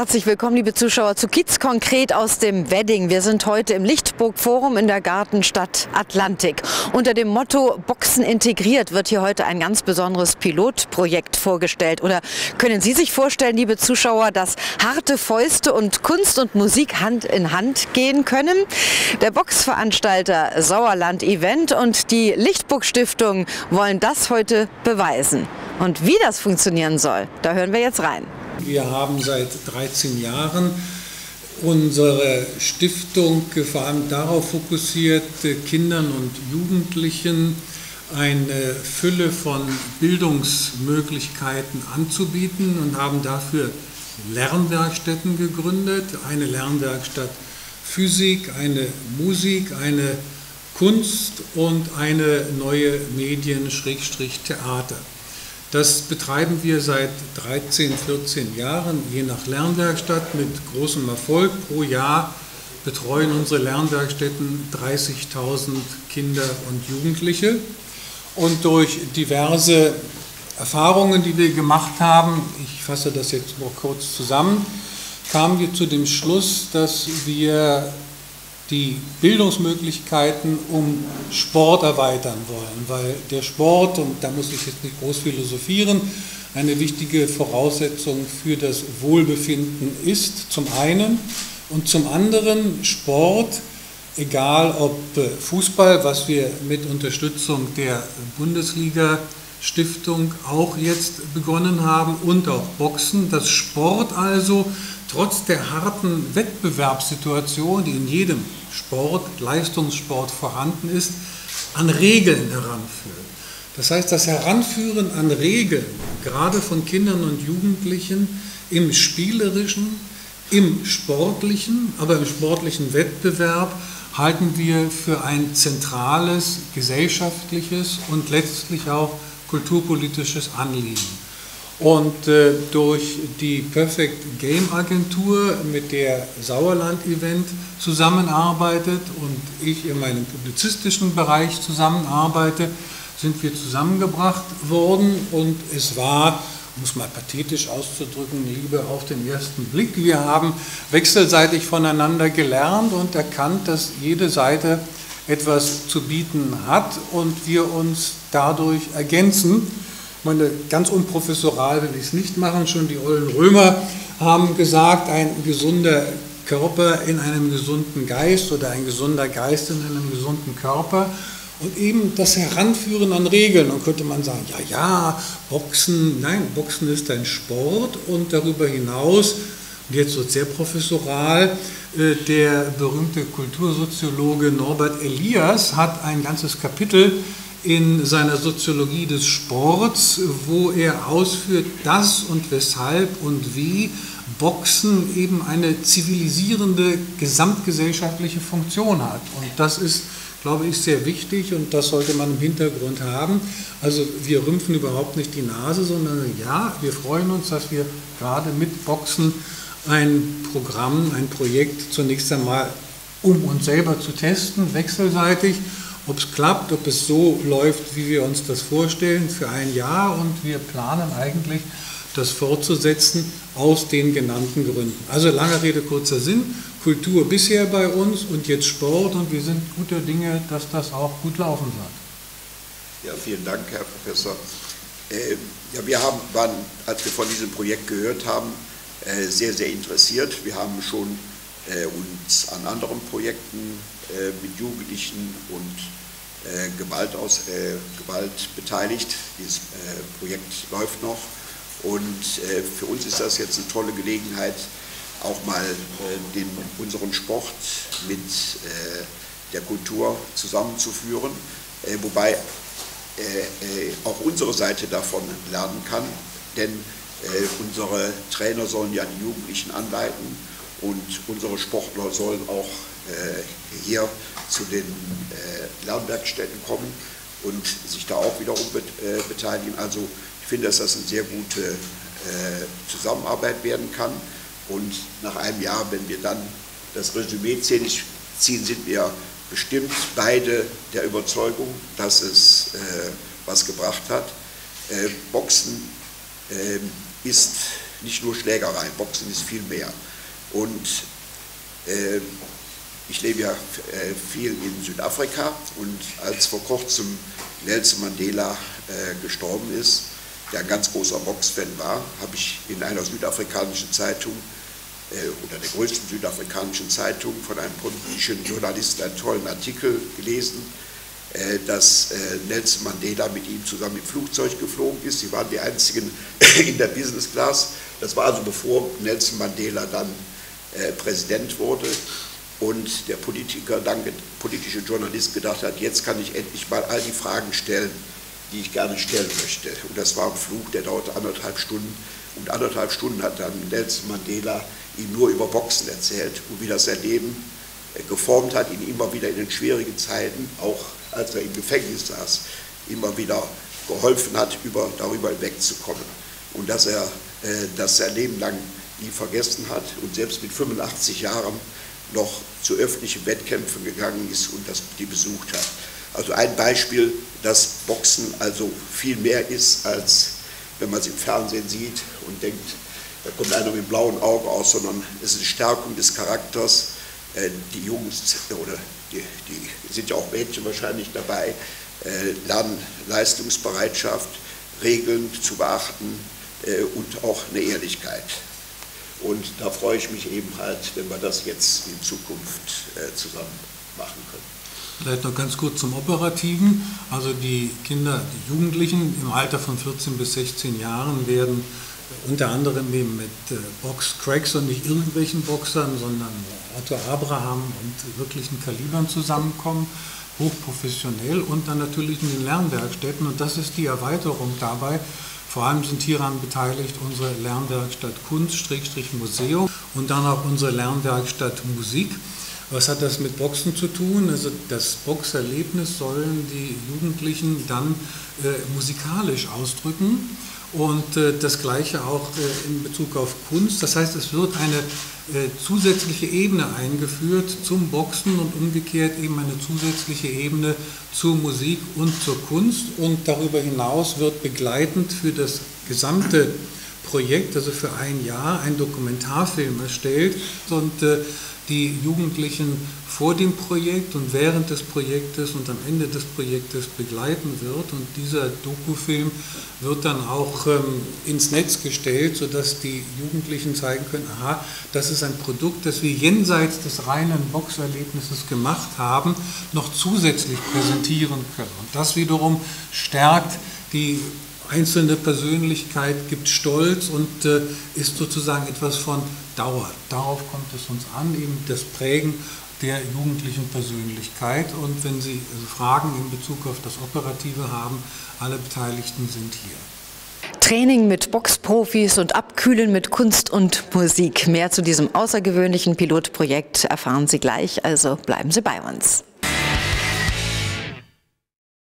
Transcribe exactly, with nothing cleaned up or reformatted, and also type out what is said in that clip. Herzlich willkommen, liebe Zuschauer, zu Kiez konkret aus dem Wedding. Wir sind heute im Lichtburg Forum in der Gartenstadt Atlantik. Unter dem Motto Boxen integriert wird hier heute ein ganz besonderes Pilotprojekt vorgestellt. Oder können Sie sich vorstellen, liebe Zuschauer, dass harte Fäuste und Kunst und Musik Hand in Hand gehen können? Der Boxveranstalter Sauerland Event und die Lichtburg Stiftung wollen das heute beweisen. Und wie das funktionieren soll, da hören wir jetzt rein. Wir haben seit dreizehn Jahren unsere Stiftung vor allem darauf fokussiert, Kindern und Jugendlichen eine Fülle von Bildungsmöglichkeiten anzubieten und haben dafür Lernwerkstätten gegründet. Eine Lernwerkstatt Physik, eine Musik, eine Kunst und eine neue Medien-Theater. Das betreiben wir seit dreizehn, vierzehn Jahren, je nach Lernwerkstatt, mit großem Erfolg. Pro Jahr betreuen unsere Lernwerkstätten dreißigtausend Kinder und Jugendliche. Und durch diverse Erfahrungen, die wir gemacht haben, ich fasse das jetzt noch kurz zusammen, kamen wir zu dem Schluss, dass wir die Bildungsmöglichkeiten um Sport erweitern wollen, weil der Sport, und da muss ich jetzt nicht groß philosophieren, eine wichtige Voraussetzung für das Wohlbefinden ist, zum einen, und zum anderen Sport, egal ob Fußball, was wir mit Unterstützung der Bundesliga-Stiftung auch jetzt begonnen haben, und auch Boxen, dass Sport also trotz der harten Wettbewerbssituation, die in jedem Sport, Leistungssport vorhanden ist, an Regeln heranführen. Das heißt, das Heranführen an Regeln, gerade von Kindern und Jugendlichen, im Spielerischen, im Sportlichen, aber im sportlichen Wettbewerb, halten wir für ein zentrales, gesellschaftliches und letztlich auch kulturpolitisches Anliegen. Und äh, durch die Perfect Game Agentur, mit der Sauerland Event zusammenarbeitet und ich in meinem publizistischen Bereich zusammenarbeite, sind wir zusammengebracht worden. Und es war, um es mal pathetisch auszudrücken, Liebe auf den ersten Blick. Wir haben wechselseitig voneinander gelernt und erkannt, dass jede Seite etwas zu bieten hat und wir uns dadurch ergänzen. Ich meine, ganz unprofessoral will ich es nicht machen, schon die ollen Römer haben gesagt, ein gesunder Körper in einem gesunden Geist oder ein gesunder Geist in einem gesunden Körper und eben das Heranführen an Regeln. Dann könnte man sagen, ja, ja, Boxen, nein, Boxen ist ein Sport und darüber hinaus, und jetzt wird sehr professoral, der berühmte Kultursoziologe Norbert Elias hat ein ganzes Kapitel in seiner Soziologie des Sports, wo er ausführt, dass und weshalb und wie Boxen eben eine zivilisierende, gesamtgesellschaftliche Funktion hat. Und das ist, glaube ich, sehr wichtig und das sollte man im Hintergrund haben. Also wir rümpfen überhaupt nicht die Nase, sondern ja, wir freuen uns, dass wir gerade mit Boxen ein Programm, ein Projekt zunächst einmal, um uns selber zu testen, wechselseitig, ob es klappt, ob es so läuft, wie wir uns das vorstellen, für ein Jahr, und wir planen eigentlich, das fortzusetzen aus den genannten Gründen. Also lange Rede, kurzer Sinn, Kultur bisher bei uns und jetzt Sport, und wir sind guter Dinge, dass das auch gut laufen wird. Ja, vielen Dank, Herr Professor. Äh, ja, wir haben, waren, als wir von diesem Projekt gehört haben, äh, sehr, sehr interessiert. Wir haben schon äh, uns an anderen Projekten äh, mit Jugendlichen und Äh, Gewalt, aus, äh, Gewalt beteiligt. Dieses äh, Projekt läuft noch und äh, für uns ist das jetzt eine tolle Gelegenheit, auch mal äh, den, unseren Sport mit äh, der Kultur zusammenzuführen, äh, wobei äh, äh, auch unsere Seite davon lernen kann, denn äh, unsere Trainer sollen ja die Jugendlichen anleiten und unsere Sportler sollen auch hier zu den Lernwerkstätten kommen und sich da auch wiederum beteiligen. Also ich finde, dass das eine sehr gute Zusammenarbeit werden kann. Und nach einem Jahr, wenn wir dann das Resümee ziehen, sind wir bestimmt beide der Überzeugung, dass es was gebracht hat. Boxen ist nicht nur Schlägerei, Boxen ist viel mehr. Und äh, ich lebe ja äh, viel in Südafrika, und als vor kurzem Nelson Mandela äh, gestorben ist, der ein ganz großer Boxfan war, habe ich in einer südafrikanischen Zeitung äh, oder der größten südafrikanischen Zeitung von einem politischen Journalisten einen tollen Artikel gelesen, äh, dass äh, Nelson Mandela mit ihm zusammen im Flugzeug geflogen ist. Sie waren die einzigen in der Business Class. Das war also bevor Nelson Mandela dann äh, Präsident wurde und der Politiker, dann politische Journalist gedacht hat, jetzt kann ich endlich mal all die Fragen stellen, die ich gerne stellen möchte. Und das war ein Flug, der dauerte anderthalb Stunden. Und anderthalb Stunden hat dann Nelson Mandela ihm nur über Boxen erzählt und wie das sein Leben geformt hat, ihn immer wieder in den schwierigen Zeiten, auch als er im Gefängnis saß, immer wieder geholfen hat, über, darüber hinwegzukommen. Und dass er äh, das sein Leben lang nie vergessen hat und selbst mit fünfundachtzig Jahren noch zu öffentlichen Wettkämpfen gegangen ist und das, die besucht hat. Also ein Beispiel, dass Boxen also viel mehr ist, als wenn man es im Fernsehen sieht und denkt, da kommt einer mit blauen Augen aus, sondern es ist eine Stärkung des Charakters. Die Jungs, oder die, die sind ja auch Mädchen wahrscheinlich dabei, lernen Leistungsbereitschaft, Regeln zu beachten und auch eine Ehrlichkeit. Und da freue ich mich eben halt, wenn wir das jetzt in Zukunft zusammen machen können. Vielleicht noch ganz kurz zum Operativen. Also die Kinder, die Jugendlichen im Alter von vierzehn bis sechzehn Jahren werden unter anderem eben mit Boxcracks und nicht irgendwelchen Boxern, sondern Arthur Abraham und wirklichen Kalibern zusammenkommen, hochprofessionell und dann natürlich in den Lernwerkstätten. Und das ist die Erweiterung dabei. Vor allem sind hieran beteiligt unsere Lernwerkstatt Kunst-Museum und dann auch unsere Lernwerkstatt Musik. Was hat das mit Boxen zu tun? Also das Boxerlebnis sollen die Jugendlichen dann äh, musikalisch ausdrücken und äh, das Gleiche auch äh, in Bezug auf Kunst. Das heißt, es wird eine äh, zusätzliche Ebene eingeführt zum Boxen und umgekehrt eben eine zusätzliche Ebene zur Musik und zur Kunst. Und darüber hinaus wird begleitend für das gesamte Projekt, also für ein Jahr, ein Dokumentarfilm erstellt und äh, die Jugendlichen vor dem Projekt und während des Projektes und am Ende des Projektes begleiten wird. Und dieser Dokufilm wird dann auch ähm, ins Netz gestellt, sodass die Jugendlichen zeigen können, aha, das ist ein Produkt, das wir jenseits des reinen Boxerlebnisses gemacht haben, noch zusätzlich präsentieren können. Und das wiederum stärkt die einzelne Persönlichkeit, gibt Stolz und äh, ist sozusagen etwas von Dauer. Darauf kommt es uns an, eben das Prägen der jugendlichen Persönlichkeit. Und wenn Sie also Fragen in Bezug auf das Operative haben, alle Beteiligten sind hier. Training mit Boxprofis und Abkühlen mit Kunst und Musik. Mehr zu diesem außergewöhnlichen Pilotprojekt erfahren Sie gleich, also bleiben Sie bei uns.